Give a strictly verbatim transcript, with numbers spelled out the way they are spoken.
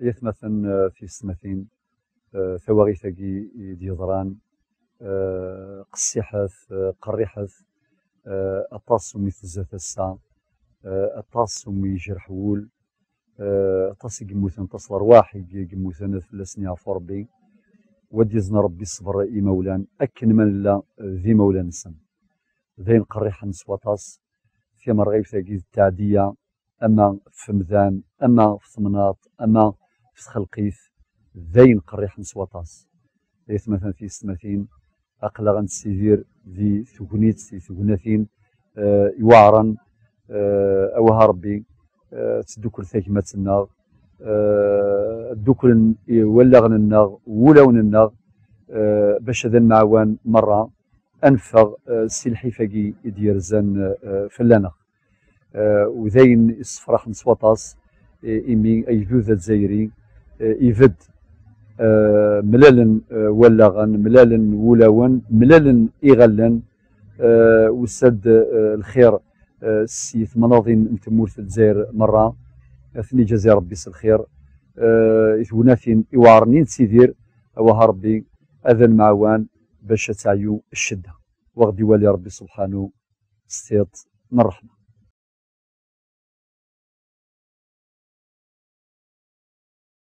يثمثن في السمثين ثواغيثاكي ديزران قسيحث قريحث الطاسومي ثزاث السا الطاسومي جرحول الطاسي قموثن تصل رواحي قموثن فلسني عفو ربي وديزن ربي الصبر اي مولان اكن من لا ذي مولان السم ذين قريحا نسواطاس في مرغيب ثاكي التعديه اما في مذان اما في ثمناط اما في خلقيث ذين قريح نسواطاس ليث مثلا في ستماثين اقلا غنسيدير ذي ثكنيت سي ثكناثين آه يوعرا آه اوها ربي آه تدكر ثاكمات النار آه الدكر ولا غن النار ولون النار آه باش هذا المعوان مره انفغ آه سي الحفاكي يدير زان آه فلانه آه وذين الصفراح نسواطاس ايمي اي ذوذ الجزائري يفد آه ملالن آه ولاغن ملالن ولاون ملالن إغلن آه والسد آه الخير آه سيث مناضين نتمور في الجزائر مرة اثني جزائر ربي الخير آه يثوناثين يوعرنين سيدير أوها ربي أذا المعوان باش تعيو الشدة وغدي والي ربي سبحانه ستيط من الرحمة.